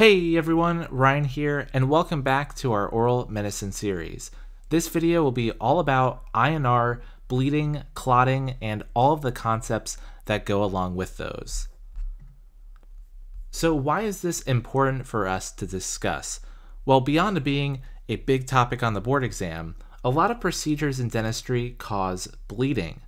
Hey everyone, Ryan here, and welcome back to our oral medicine series. This video will be all about INR, bleeding, clotting, and all of the concepts that go along with those. So why is this important for us to discuss? Well, beyond being a big topic on the board exam, a lot of procedures in dentistry cause bleeding,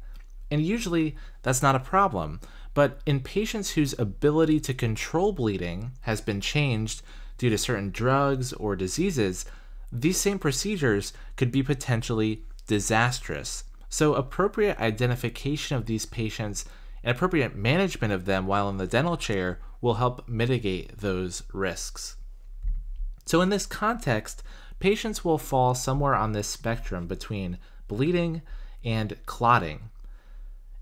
and usually that's not a problem. But in patients whose ability to control bleeding has been changed due to certain drugs or diseases, these same procedures could be potentially disastrous. So appropriate identification of these patients and appropriate management of them while in the dental chair will help mitigate those risks. So in this context, patients will fall somewhere on this spectrum between bleeding and clotting.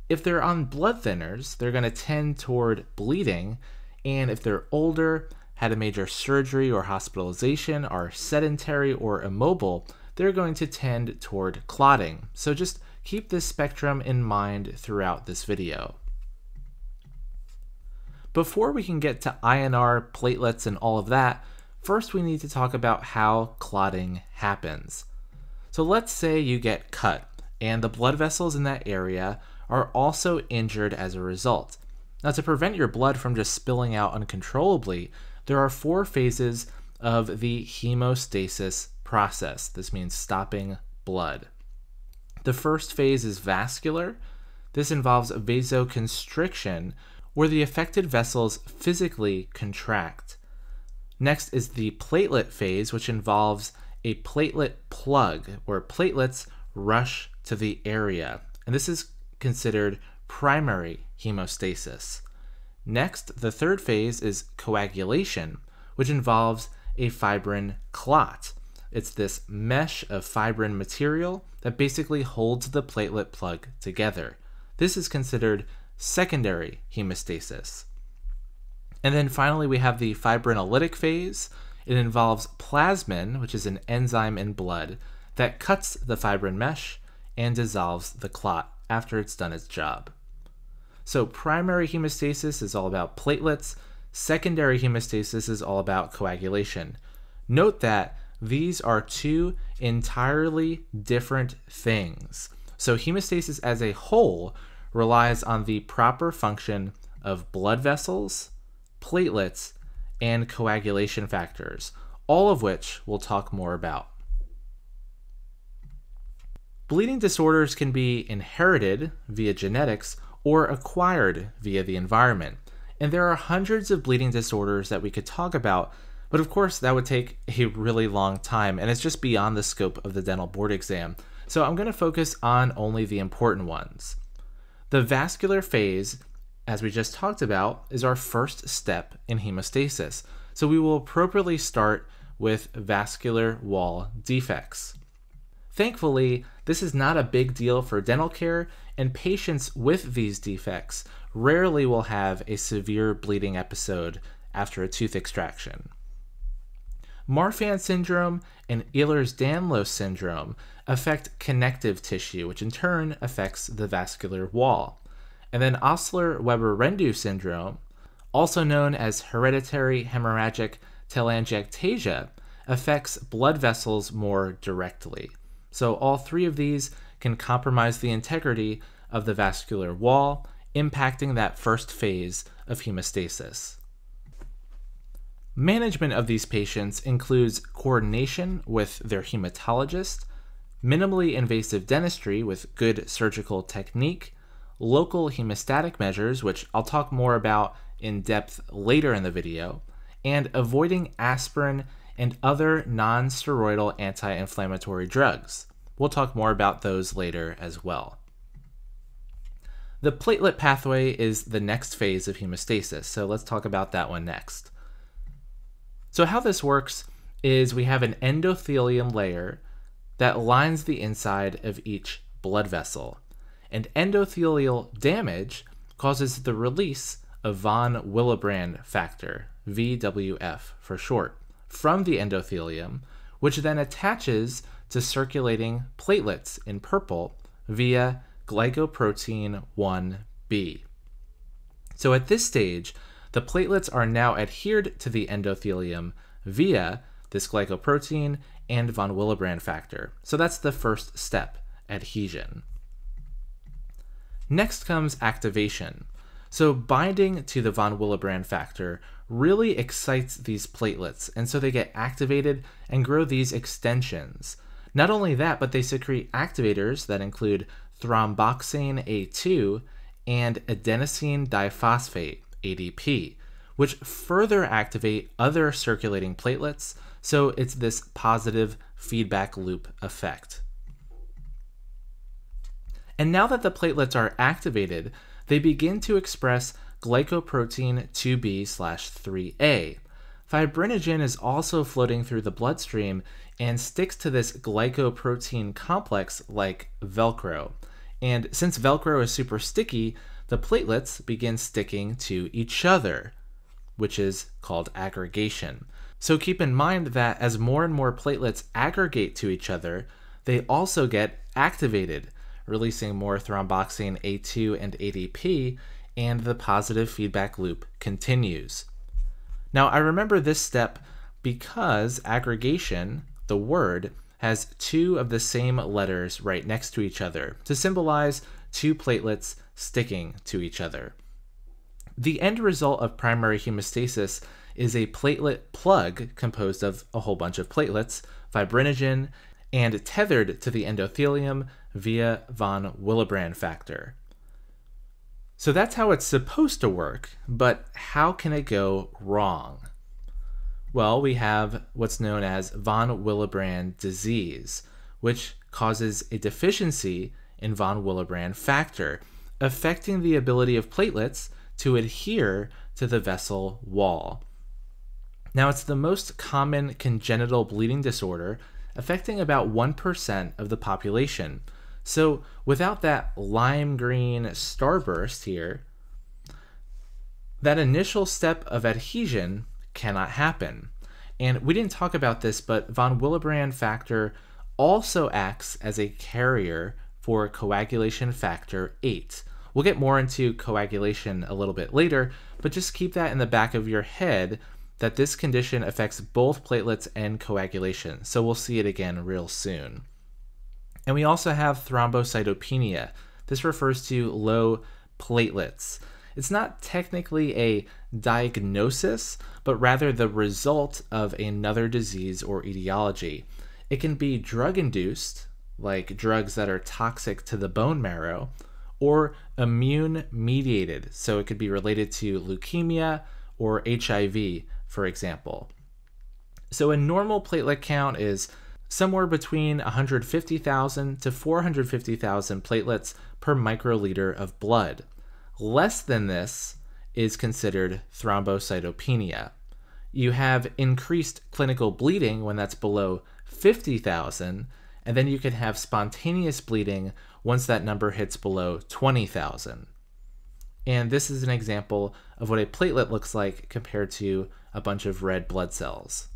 If they're on blood thinners, they're going to tend toward bleeding, and if they're older, had a major surgery or hospitalization, are sedentary or immobile, they're going to tend toward clotting. So just keep this spectrum in mind throughout this video. Before we can get to INR, platelets, and all of that, first we need to talk about how clotting happens. So let's say you get cut, and the blood vessels in that area are also injured as a result. Now, to prevent your blood from just spilling out uncontrollably, there are four phases of the hemostasis process. This means stopping blood. The first phase is vascular. This involves vasoconstriction, where the affected vessels physically contract. Next is the platelet phase, which involves a platelet plug, where platelets rush to the area. And this is considered primary hemostasis. Next, the third phase is coagulation, which involves a fibrin clot. It's this mesh of fibrin material that basically holds the platelet plug together. This is considered secondary hemostasis. And then finally, we have the fibrinolytic phase. It involves plasmin, which is an enzyme in blood, that cuts the fibrin mesh and dissolves the clot after it's done its job. So primary hemostasis is all about platelets, secondary hemostasis is all about coagulation. Note that these are two entirely different things. So hemostasis as a whole relies on the proper function of blood vessels, platelets, and coagulation factors, all of which we'll talk more about. Bleeding disorders can be inherited via genetics or acquired via the environment. And there are hundreds of bleeding disorders that we could talk about, but of course that would take a really long time and it's just beyond the scope of the dental board exam. So I'm going to focus on only the important ones. The vascular phase, as we just talked about, is our first step in hemostasis. So we will appropriately start with vascular wall defects. Thankfully, this is not a big deal for dental care, and patients with these defects rarely will have a severe bleeding episode after a tooth extraction. Marfan syndrome and Ehlers-Danlos syndrome affect connective tissue, which in turn affects the vascular wall. And then Osler-Weber-Rendu syndrome, also known as hereditary hemorrhagic telangiectasia, affects blood vessels more directly. So all three of these can compromise the integrity of the vascular wall, impacting that first phase of hemostasis. Management of these patients includes coordination with their hematologist, minimally invasive dentistry with good surgical technique, local hemostatic measures, which I'll talk more about in depth later in the video, and avoiding aspirin and other non-steroidal anti-inflammatory drugs. We'll talk more about those later as well. The platelet pathway is the next phase of hemostasis, so let's talk about that one next. So how this works is we have an endothelium layer that lines the inside of each blood vessel, and endothelial damage causes the release of von Willebrand factor, VWF for short, from the endothelium, which then attaches to circulating platelets in purple via glycoprotein 1B. So at this stage, The platelets are now adhered to the endothelium via this glycoprotein and von Willebrand factor. So that's the first step, adhesion. Next comes activation. So binding to the von Willebrand factor really excites these platelets, and so they get activated and grow these extensions. Not only that, but they secrete activators that include thromboxane A2 and adenosine diphosphate, ADP, which further activate other circulating platelets, so it's this positive feedback loop effect. And now that the platelets are activated, they begin to express glycoprotein 2B/3A. Fibrinogen is also floating through the bloodstream and sticks to this glycoprotein complex like Velcro. And since Velcro is super sticky, the platelets begin sticking to each other, which is called aggregation. So keep in mind that as more and more platelets aggregate to each other, they also get activated, releasing more thromboxane A2 and ADP, and the positive feedback loop continues. Now, I remember this step because aggregation, the word, has two of the same letters right next to each other to symbolize two platelets sticking to each other. The end result of primary hemostasis is a platelet plug composed of a whole bunch of platelets, fibrinogen, and tethered to the endothelium via von Willebrand factor. So that's how it's supposed to work, but how can it go wrong? Well, we have what's known as von Willebrand disease, which causes a deficiency in von Willebrand factor, affecting the ability of platelets to adhere to the vessel wall. Now, it's the most common congenital bleeding disorder, affecting about 1% of the population. So without that lime green starburst here, that initial step of adhesion cannot happen. And we didn't talk about this, but von Willebrand factor also acts as a carrier for coagulation factor 8. We'll get more into coagulation a little bit later, but just keep that in the back of your head that this condition affects both platelets and coagulation, so we'll see it again real soon. And we also have thrombocytopenia. This refers to low platelets. It's not technically a diagnosis, but rather the result of another disease or etiology. It can be drug-induced, like drugs that are toxic to the bone marrow, or immune-mediated, so it could be related to leukemia or HIV, for example. So a normal platelet count is somewhere between 150,000 to 450,000 platelets per microliter of blood. Less than this is considered thrombocytopenia. You have increased clinical bleeding when that's below 50,000, and then you can have spontaneous bleeding once that number hits below 20,000. And this is an example of what a platelet looks like compared to a bunch of red blood cells.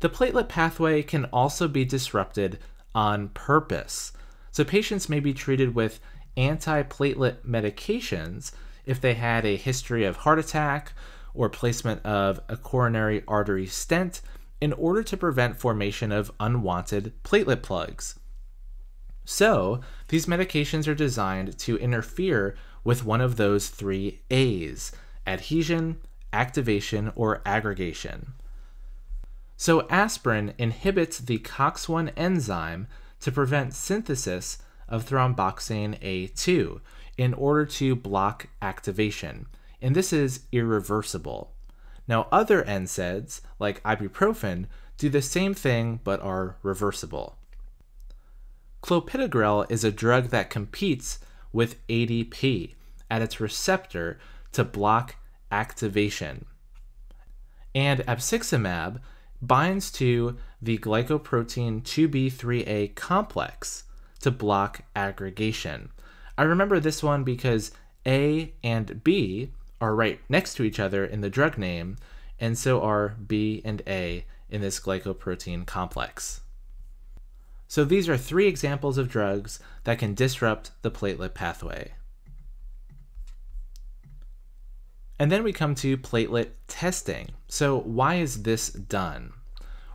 The platelet pathway can also be disrupted on purpose. So patients may be treated with antiplatelet medications if they had a history of heart attack or placement of a coronary artery stent in order to prevent formation of unwanted platelet plugs. So these medications are designed to interfere with one of those three A's: adhesion, activation, or aggregation. So aspirin inhibits the COX-1 enzyme to prevent synthesis of thromboxane A2 in order to block activation, and this is irreversible. Now, other NSAIDs, like ibuprofen, do the same thing but are reversible. Clopidogrel is a drug that competes with ADP at its receptor to block activation, and abciximab binds to the glycoprotein 2B/3A complex to block aggregation. I remember this one because A and B are right next to each other in the drug name, and so are B and A in this glycoprotein complex. So these are three examples of drugs that can disrupt the platelet pathway. And then we come to platelet testing. So why is this done?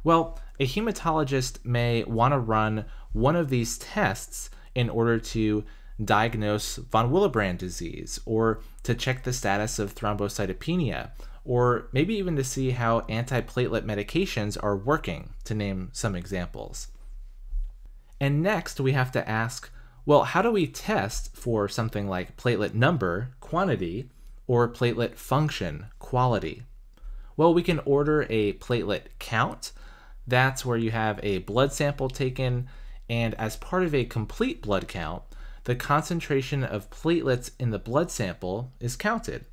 Well, a hematologist may want to run one of these tests in order to diagnose von Willebrand disease, or to check the status of thrombocytopenia, or maybe even to see how antiplatelet medications are working, to name some examples. And next, we have to ask, well, how do we test for something like platelet number, quantity, or platelet function, quality? Well, we can order a platelet count. That's where you have a blood sample taken, and as part of a complete blood count, the concentration of platelets in the blood sample is counted.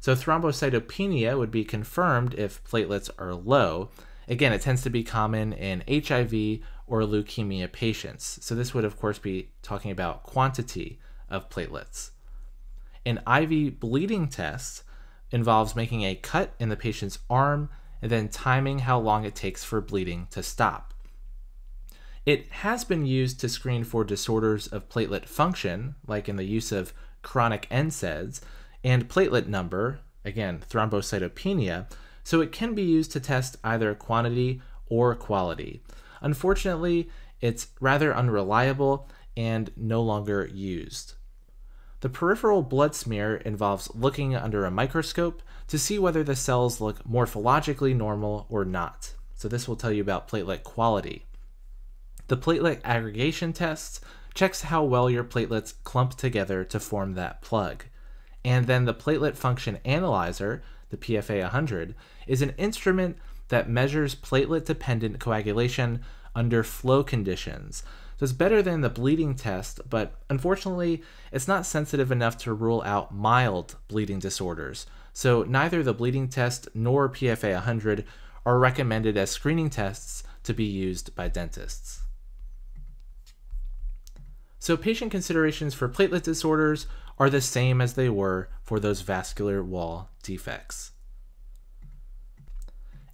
So thrombocytopenia would be confirmed if platelets are low. Again, it tends to be common in HIV or leukemia patients. So this would, of course, be talking about quantity of platelets. An IV bleeding test involves making a cut in the patient's arm and then timing how long it takes for bleeding to stop. It has been used to screen for disorders of platelet function, like in the use of chronic NSAIDs, and platelet number, again, thrombocytopenia, so it can be used to test either quantity or quality. Unfortunately, it's rather unreliable and no longer used. The peripheral blood smear involves looking under a microscope to see whether the cells look morphologically normal or not. So this will tell you about platelet quality. The platelet aggregation test checks how well your platelets clump together to form that plug. And then the platelet function analyzer, the PFA-100, is an instrument that measures platelet-dependent coagulation under flow conditions. So it's better than the bleeding test, but unfortunately, it's not sensitive enough to rule out mild bleeding disorders. So neither the bleeding test nor PFA-100 are recommended as screening tests to be used by dentists. So patient considerations for platelet disorders are the same as they were for those vascular wall defects.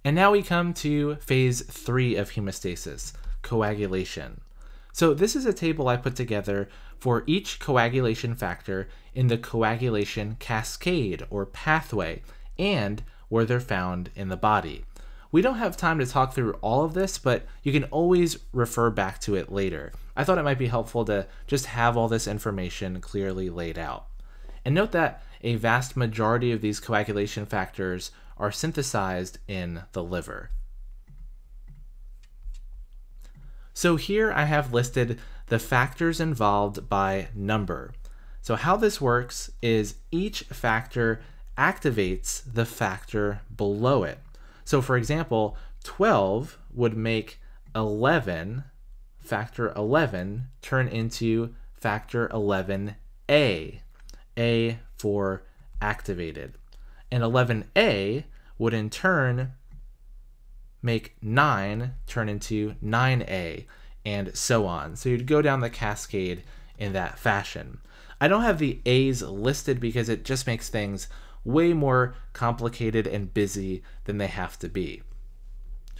And now we come to phase 3 of hemostasis, coagulation. So this is a table I put together for each coagulation factor in the coagulation cascade or pathway and where they're found in the body. We don't have time to talk through all of this, but you can always refer back to it later. I thought it might be helpful to just have all this information clearly laid out. And note that a vast majority of these coagulation factors are synthesized in the liver. So here I have listed the factors involved by number. So how this works is each factor activates the factor below it. So for example, 12 would make 11, factor 11, turn into factor 11A, A for activated. And 11A would in turn make 9 turn into 9A, and so on. So you'd go down the cascade in that fashion. I don't have the A's listed because it just makes things way more complicated and busy than they have to be.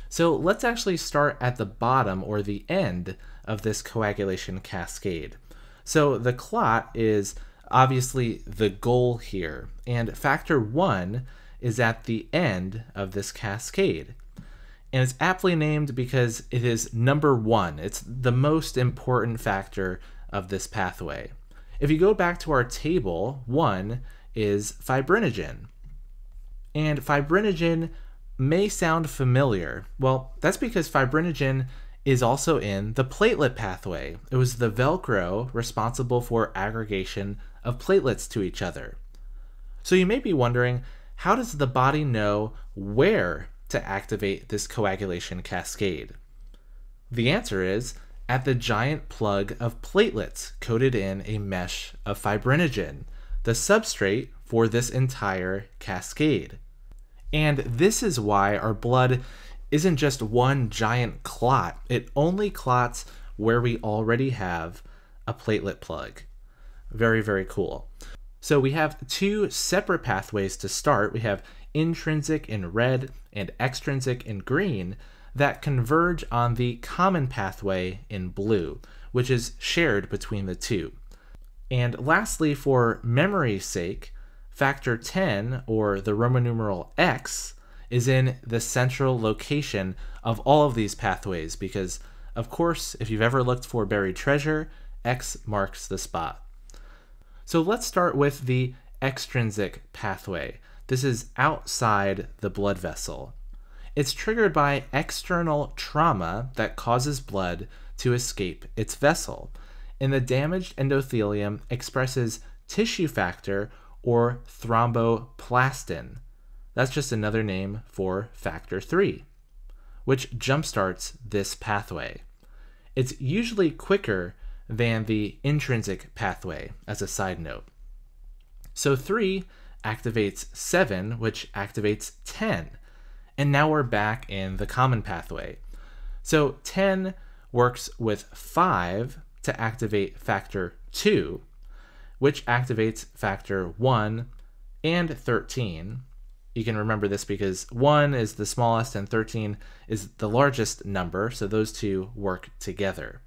So let's actually start at the bottom or the end of this coagulation cascade. So the clot is obviously the goal here, and factor 1 is at the end of this cascade. And it's aptly named because it is number 1. It's the most important factor of this pathway. If you go back to our table, 1 is fibrinogen. And fibrinogen may sound familiar. Well, that's because fibrinogen is also in the platelet pathway. It was the Velcro responsible for aggregation of platelets to each other. So you may be wondering, how does the body know where to activate this coagulation cascade? The answer is at the giant plug of platelets coated in a mesh of fibrinogen, the substrate for this entire cascade. And this is why our blood isn't just one giant clot, it only clots where we already have a platelet plug. Very, very cool. So we have two separate pathways to start. We have intrinsic in red and extrinsic in green that converge on the common pathway in blue, which is shared between the two. And lastly, for memory's sake, Factor 10, or the Roman numeral X, is in the central location of all of these pathways because, of course, if you've ever looked for buried treasure, X marks the spot. So let's start with the extrinsic pathway. This is outside the blood vessel. It's triggered by external trauma that causes blood to escape its vessel, and the damaged endothelium expresses tissue factor or thromboplastin. That's just another name for factor 3, which jumpstarts this pathway. It's usually quicker than the intrinsic pathway, as a side note. So 3 activates 7, which activates 10. And now we're back in the common pathway. So 10 works with 5 to activate factor 2, which activates factor 1 and 13. You can remember this because 1 is the smallest and 13 is the largest number, so those two work together.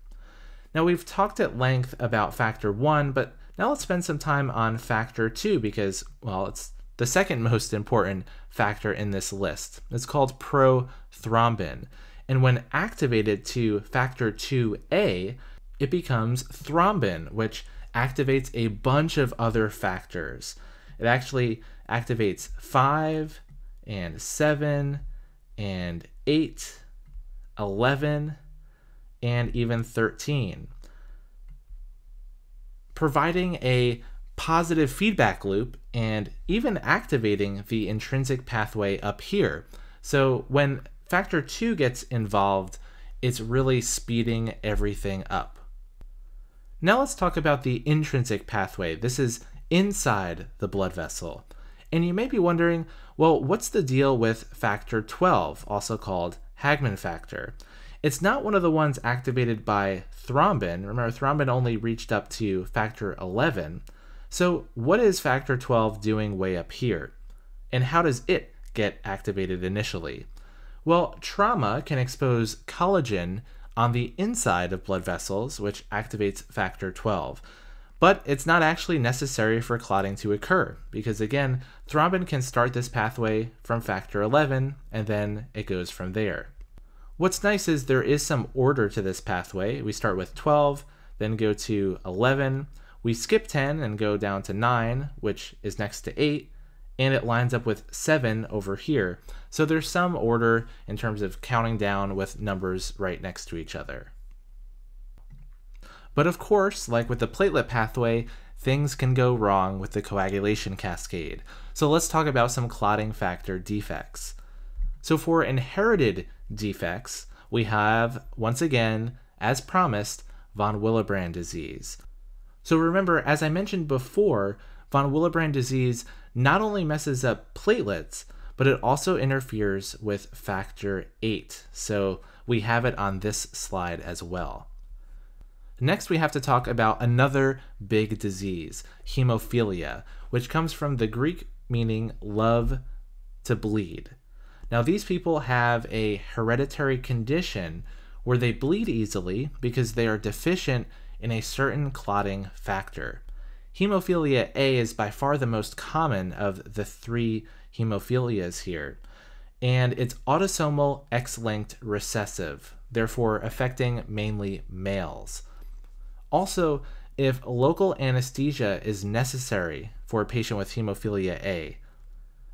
Now we've talked at length about factor 1, but now let's spend some time on factor 2 because, well, it's the second most important factor in this list. It's called prothrombin, and when activated to factor 2A, it becomes thrombin, which activates a bunch of other factors. It actually activates 5 and 7 and 8, 11, and even 13, providing a positive feedback loop and even activating the intrinsic pathway up here. So when factor 2 gets involved, it's really speeding everything up. Now let's talk about the intrinsic pathway. This is inside the blood vessel. And you may be wondering, well, what's the deal with factor 12, also called Hageman factor? It's not one of the ones activated by thrombin. Remember, thrombin only reached up to factor 11. So what is factor 12 doing way up here? And how does it get activated initially? Well, trauma can expose collagen on the inside of blood vessels, which activates factor 12. But it's not actually necessary for clotting to occur, because again, thrombin can start this pathway from factor 11, and then it goes from there. What's nice is there is some order to this pathway. We start with 12, then go to 11. We skip 10 and go down to 9, which is next to 8, and it lines up with 7 over here. So there's some order in terms of counting down with numbers right next to each other. But of course, like with the platelet pathway, things can go wrong with the coagulation cascade. So let's talk about some clotting factor defects. So for inherited defects, we have, once again, as promised, von Willebrand disease. So remember, as I mentioned before, von Willebrand disease not only messes up platelets, but it also interferes with factor 8. So we have it on this slide as well. Next, we have to talk about another big disease, hemophilia, which comes from the Greek meaning love to bleed. Now, these people have a hereditary condition where they bleed easily because they are deficient in a certain clotting factor. Hemophilia A is by far the most common of the 3 hemophilias here, and it's autosomal X-linked recessive, therefore affecting mainly males. Also, if local anesthesia is necessary for a patient with hemophilia A,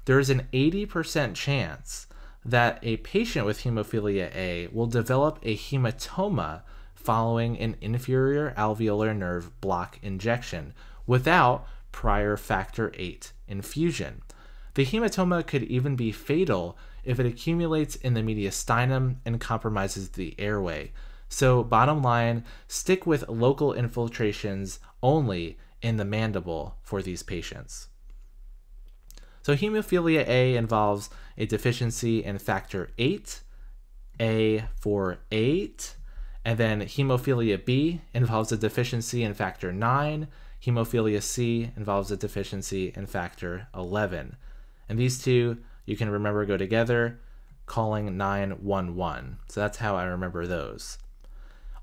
there is an 80% chance that a patient with hemophilia A will develop a hematoma following an inferior alveolar nerve block injection without prior factor 8 infusion. The hematoma could even be fatal if it accumulates in the mediastinum and compromises the airway. So bottom line, stick with local infiltrations only in the mandible for these patients. So hemophilia A involves a deficiency in factor 8, A for 8, and then hemophilia B involves a deficiency in factor 9, hemophilia C involves a deficiency in factor 11. And these two, you can remember, go together, calling 911. So that's how I remember those.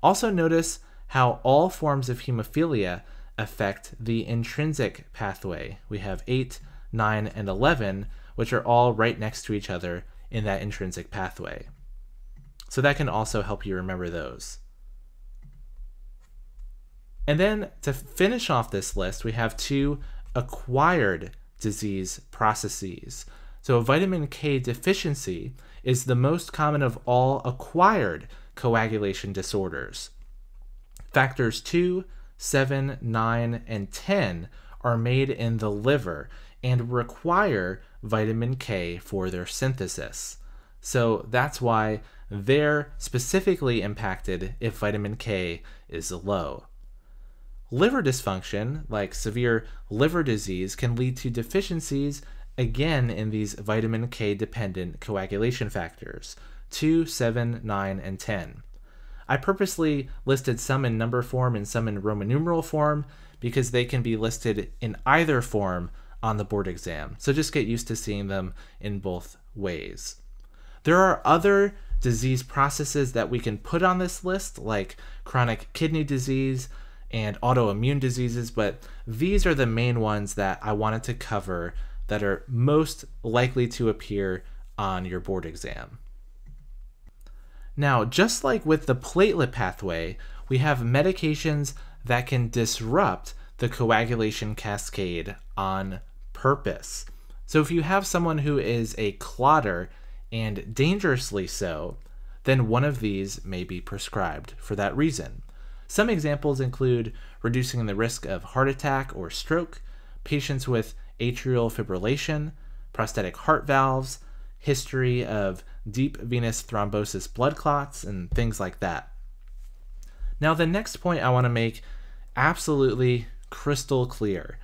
Also notice how all forms of hemophilia affect the intrinsic pathway. We have 8, 9, and 11, which are all right next to each other in that intrinsic pathway. So that can also help you remember those. And then to finish off this list, we have two acquired disease processes. So vitamin K deficiency is the most common of all acquired coagulation disorders. Factors 2, 7, 9, and 10 are made in the liver and require vitamin K for their synthesis. So that's why they're specifically impacted if vitamin K is low. Liver dysfunction, like severe liver disease, can lead to deficiencies again in these vitamin K-dependent coagulation factors, 2, 7, 9, and 10. I purposely listed some in number form and some in Roman numeral form because they can be listed in either form on the board exam, so just get used to seeing them in both ways. There are other disease processes that we can put on this list, like chronic kidney disease and autoimmune diseases, but these are the main ones that I wanted to cover that are most likely to appear on your board exam. Now, just like with the platelet pathway, we have medications that can disrupt the coagulation cascade on purpose. So if you have someone who is a clotter, and dangerously so, then one of these may be prescribed for that reason. Some examples include reducing the risk of heart attack or stroke, patients with atrial fibrillation, prosthetic heart valves, history of deep venous thrombosis blood clots, and things like that. Now, the next point I want to make absolutely crystal clear.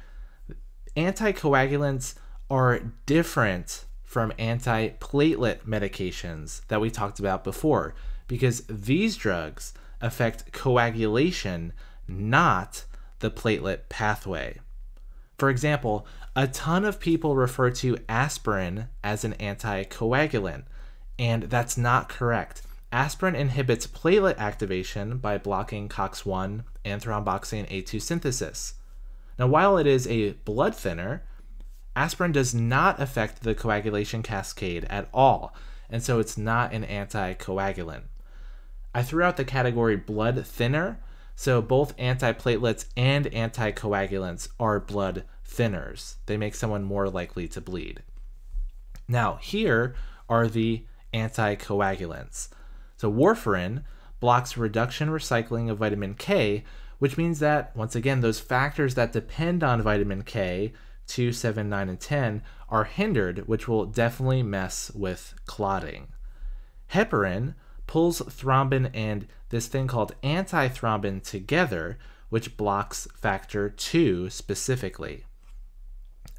Anticoagulants are different from antiplatelet medications that we talked about before because these drugs affect coagulation, not the platelet pathway. For example, a ton of people refer to aspirin as an anticoagulant, and that's not correct. Aspirin inhibits platelet activation by blocking COX-1 and thromboxane A2 synthesis. Now, while it is a blood thinner, aspirin does not affect the coagulation cascade at all, and so it's not an anticoagulant. I threw out the category blood thinner, so both antiplatelets and anticoagulants are blood thinners. They make someone more likely to bleed. Now, here are the anticoagulants. So warfarin blocks reduction recycling of vitamin K, which means that, once again, those factors that depend on vitamin K, 2, 7, 9, and 10, are hindered, which will definitely mess with clotting. Heparin pulls thrombin and this thing called antithrombin together, which blocks factor 2 specifically.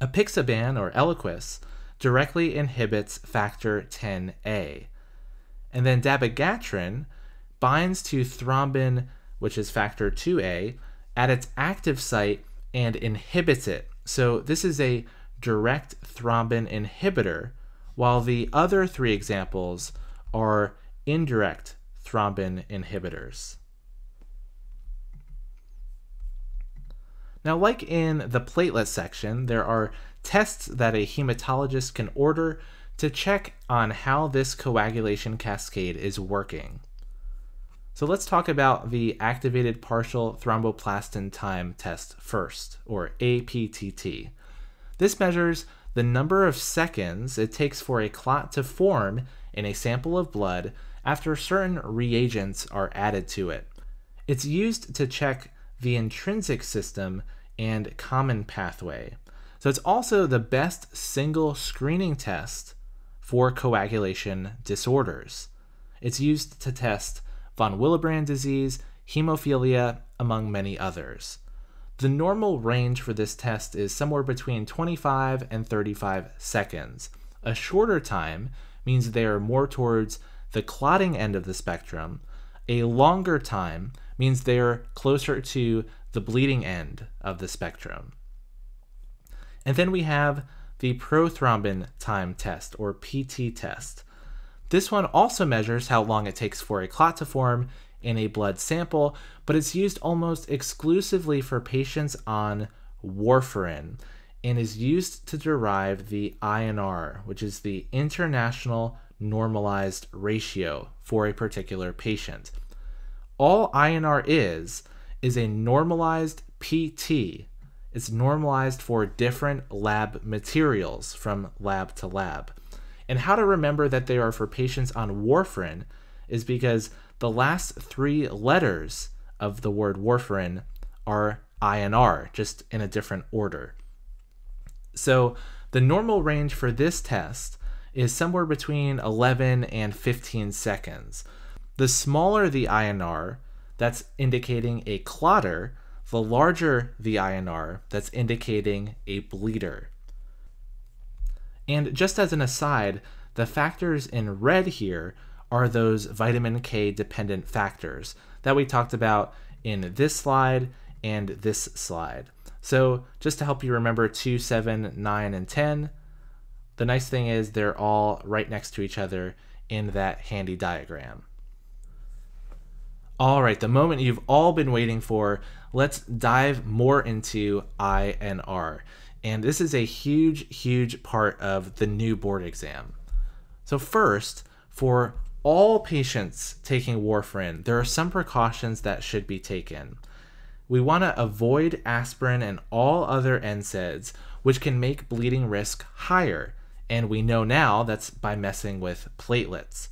Apixaban, or Eliquis, directly inhibits factor 10A. And then dabigatran binds to thrombin, which is factor 2A, at its active site and inhibits it. So this is a direct thrombin inhibitor, while the other three examples are indirect thrombin inhibitors. Now, like in the platelet section, there are tests that a hematologist can order to check on how this coagulation cascade is working. So let's talk about the activated partial thromboplastin time test first, or APTT. This measures the number of seconds it takes for a clot to form in a sample of blood after certain reagents are added to it. It's used to check the intrinsic system and common pathway. So it's also the best single screening test for coagulation disorders. It's used to test von Willebrand disease, hemophilia, among many others. The normal range for this test is somewhere between 25 and 35 seconds. A shorter time means they are more towards the clotting end of the spectrum. A longer time means they are closer to the bleeding end of the spectrum. And then we have the prothrombin time test, or PT test. This one also measures how long it takes for a clot to form in a blood sample, but it's used almost exclusively for patients on warfarin. and is used to derive the INR, which is the international normalized ratio for a particular patient. All INR is a normalized PT. It's normalized for different lab materials from lab to lab. And how to remember that they are for patients on warfarin is because the last three letters of the word warfarin are INR, just in a different order. So the normal range for this test is somewhere between 11 and 15 seconds. The smaller the INR, that's indicating a clotter, the larger the INR, that's indicating a bleeder. And just as an aside, the factors in red here are those vitamin K dependent factors that we talked about in this slide and this slide. So just to help you remember 2, 7, 9, and 10, the nice thing is they're all right next to each other in that handy diagram. All right, the moment you've all been waiting for, let's dive more into INR. And this is a huge, huge part of the new board exam. So first, for all patients taking warfarin, there are some precautions that should be taken. We want to avoid aspirin and all other NSAIDs, which can make bleeding risk higher. And we know now that's by messing with platelets.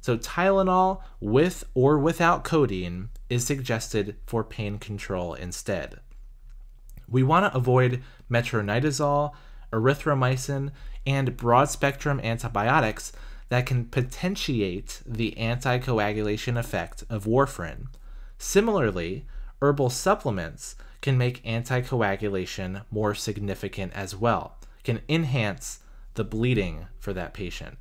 So Tylenol with or without codeine is suggested for pain control instead. We want to avoid metronidazole, erythromycin, and broad-spectrum antibiotics that can potentiate the anticoagulation effect of warfarin. Similarly, herbal supplements can make anticoagulation more significant as well, can enhance the bleeding for that patient.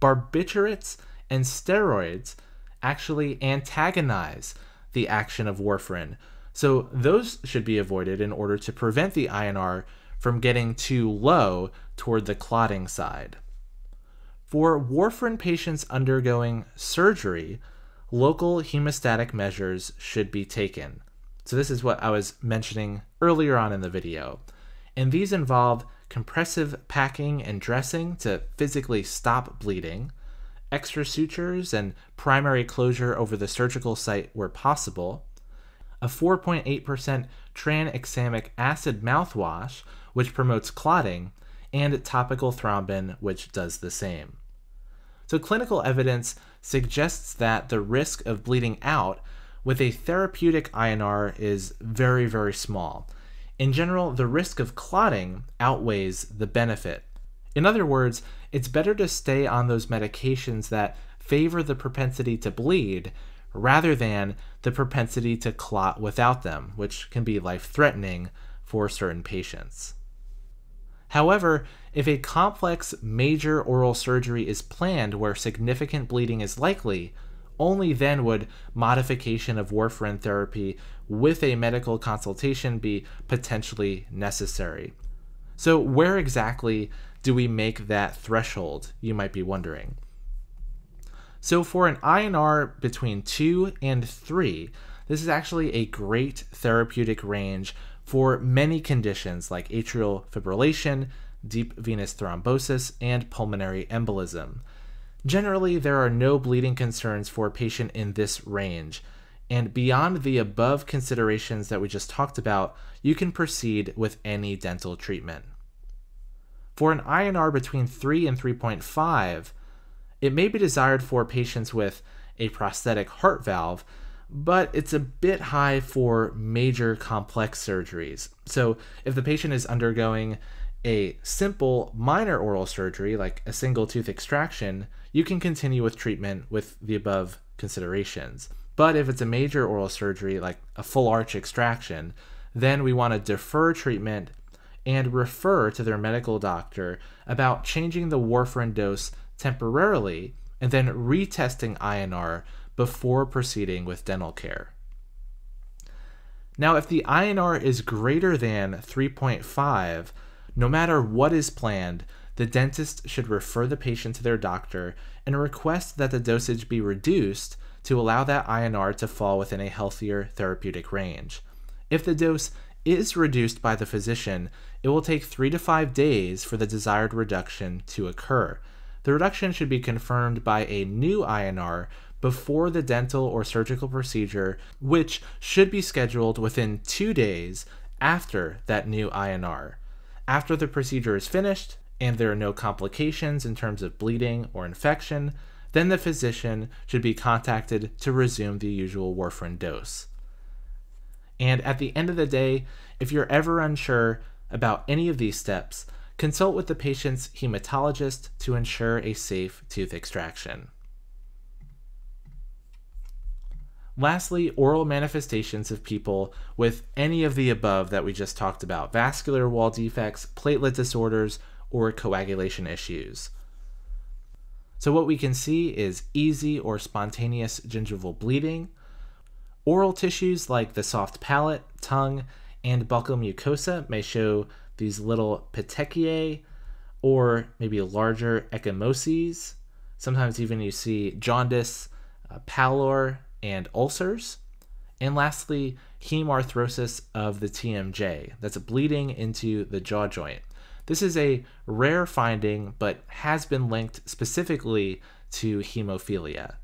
Barbiturates and steroids actually antagonize the action of warfarin, so those should be avoided in order to prevent the INR from getting too low toward the clotting side. For warfarin patients undergoing surgery, local hemostatic measures should be taken. So this is what I was mentioning earlier on in the video. And these involve compressive packing and dressing to physically stop bleeding, extra sutures and primary closure over the surgical site where possible, a 4.8% tranexamic acid mouthwash, which promotes clotting, and topical thrombin, which does the same. So clinical evidence suggests that the risk of bleeding out with a therapeutic INR is very, very small. In general, the risk of clotting outweighs the benefit. In other words, it's better to stay on those medications that favor the propensity to bleed rather than the propensity to clot without them, which can be life-threatening for certain patients. However, if a complex major oral surgery is planned where significant bleeding is likely, only then would modification of warfarin therapy with a medical consultation be potentially necessary. So where exactly do we make that threshold, you might be wondering. So for an INR between 2 and 3, this is actually a great therapeutic range for many conditions like atrial fibrillation, deep venous thrombosis, and pulmonary embolism. Generally, there are no bleeding concerns for a patient in this range, and beyond the above considerations that we just talked about, you can proceed with any dental treatment. For an INR between 3 and 3.5, it may be desired for patients with a prosthetic heart valve, but it's a bit high for major complex surgeries. So if the patient is undergoing a simple minor oral surgery, like a single tooth extraction, you can continue with treatment with the above considerations. But if it's a major oral surgery, like a full arch extraction, then we want to defer treatment and refer to their medical doctor about changing the warfarin dose temporarily and then retesting INR before proceeding with dental care. Now, if the INR is greater than 3.5, no matter what is planned, the dentist should refer the patient to their doctor and request that the dosage be reduced to allow that INR to fall within a healthier therapeutic range. If the dose is reduced by the physician, it will take 3 to 5 days for the desired reduction to occur. The reduction should be confirmed by a new INR before the dental or surgical procedure, which should be scheduled within 2 days after that new INR. After the procedure is finished and there are no complications in terms of bleeding or infection, then the physician should be contacted to resume the usual warfarin dose. And at the end of the day, if you're ever unsure about any of these steps, consult with the patient's hematologist to ensure a safe tooth extraction. Lastly, oral manifestations of people with any of the above that we just talked about: vascular wall defects, platelet disorders, or coagulation issues. So what we can see is easy or spontaneous gingival bleeding, oral tissues like the soft palate, tongue, and buccal mucosa may show these little petechiae or maybe larger ecchymoses. Sometimes even you see jaundice, pallor, and ulcers. And lastly, hemarthrosis of the TMJ. That's a bleeding into the jaw joint. This is a rare finding, but has been linked specifically to hemophilia.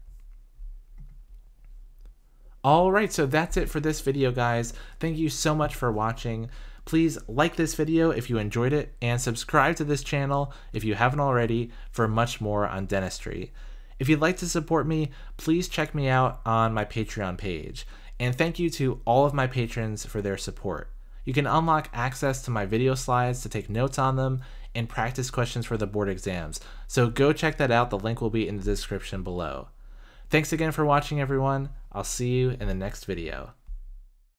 All right, so that's it for this video, guys. Thank you so much for watching. Please like this video if you enjoyed it, and subscribe to this channel if you haven't already for much more on dentistry. If you'd like to support me, please check me out on my Patreon page. And thank you to all of my patrons for their support. You can unlock access to my video slides to take notes on them and practice questions for the board exams. So go check that out. The link will be in the description below. Thanks again for watching, everyone. I'll see you in the next video.